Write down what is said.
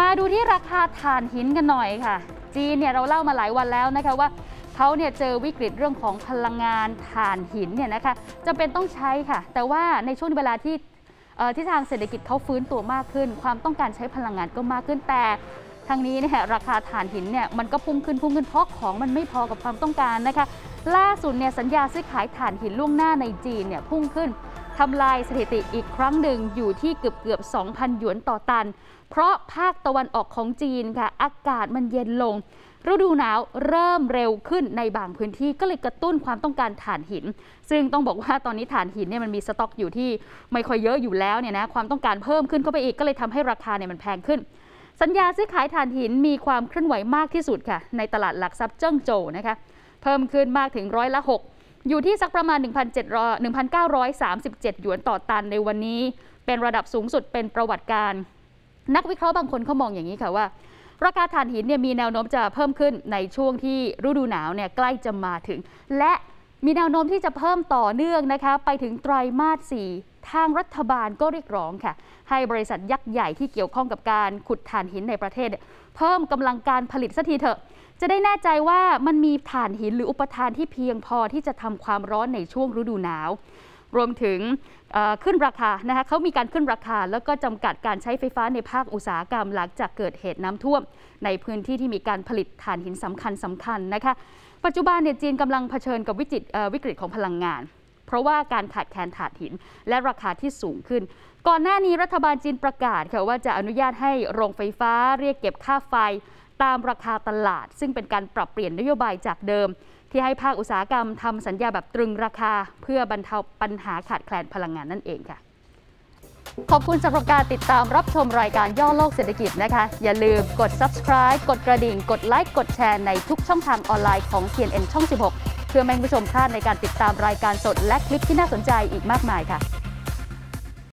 มาดูที่ราคาถ่านหินกันหน่อยค่ะจีนเนี่ยเราเล่ามาหลายวันแล้วนะคะว่าเขาเนี่ยเจอวิกฤตเรื่องของพลังงานถ่านหินเนี่ยนะคะจำเป็นต้องใช้ค่ะแต่ว่าในช่วงเวลาที่ทางเศรษฐกิจเขาฟื้นตัวมากขึ้นความต้องการใช้พลังงานก็มากขึ้นแต่ทางนี้เนี่ยราคาถ่านหินเนี่ยมันก็พุ่งขึ้นเพราะของมันไม่พอกับความต้องการนะคะล่าสุดเนี่ยสัญญาซื้อขายถ่านหินล่วงหน้าในจีนเนี่ยพุ่งขึ้นทำลายสถิติอีกครั้งหนึ่งอยู่ที่เกือบ 2,000 หยวนต่อตันเพราะภาคตะวันออกของจีนค่ะอากาศมันเย็นลงฤดูหนาวเริ่มเร็วขึ้นในบางพื้นที่ก็เลยกระตุ้นความต้องการถ่านหินซึ่งต้องบอกว่าตอนนี้ถ่านหินเนี่ยมันมีสต็อกอยู่ที่ไม่ค่อยเยอะอยู่แล้วเนี่ยนะความต้องการเพิ่มขึ้นเข้าไปอีกก็เลยทำให้ราคาเนี่ยมันแพงขึ้นสัญญาซื้อขายถ่านหินมีความเคลื่อนไหวมากที่สุดค่ะในตลาดหลักทรัพย์เจิ้งโจวนะคะเพิ่มขึ้นมากถึง106อยู่ที่สักประมาณ 1,937 หยวนต่อตันในวันนี้เป็นระดับสูงสุดเป็นประวัติการนักวิเคราะห์บางคนเขามองอย่างนี้ค่ะว่าราคาถ่านหินเนี่ยมีแนวโน้มจะเพิ่มขึ้นในช่วงที่ฤดูหนาวเนี่ยใกล้จะมาถึงและมีแนวโน้มที่จะเพิ่มต่อเนื่องนะคะไปถึงไตรมาสสี่ทางรัฐบาลก็เรียกร้องค่ะให้บริษัทยักษ์ใหญ่ที่เกี่ยวข้องกับการขุดถ่านหินในประเทศเพิ่มกำลังการผลิตสักทีเถอะจะได้แน่ใจว่ามันมีถ่านหินหรืออุปทานที่เพียงพอที่จะทำความร้อนในช่วงฤดูหนาวรวมถึงขึ้นราคานะคะเขามีการขึ้นราคาแล้วก็จำกัดการใช้ไฟฟ้าในภาคอุตสาหกรรมหลังจากเกิดเหตุน้ำท่วมในพื้นที่ที่มีการผลิตถ่านหินสำคัญนะคะปัจจุบันเนี่ยจีนกำลังเผชิญกับวิกฤตของพลังงานเพราะว่าการขาดแคลนถ่านหินและราคาที่สูงขึ้นก่อนหน้านี้รัฐบาลจีนประกาศค่ะว่าจะอนุญาตให้โรงไฟฟ้าเรียกเก็บค่าไฟตามราคาตลาดซึ่งเป็นการปรับเปลี่ยนนโยบายจากเดิมที่ให้ภาคอุตสาหกรรมทำสัญญาแบบตรึงราคาเพื่อบรรเทาปัญหาขาดแคลนพลังงานนั่นเองค่ะขอบคุณสำหรับการติดตามรับชมรายการย่อโลกเศรษฐกิจนะคะอย่าลืมกด subscribe กดกระดิ่งกดไลค์กดแชร์ในทุกช่องทางออนไลน์ของ CNN ช่อง 16เพื่อไม่ให้ผู้ชมพลาดในการติดตามรายการสดและคลิปที่น่าสนใจอีกมากมายค่ะ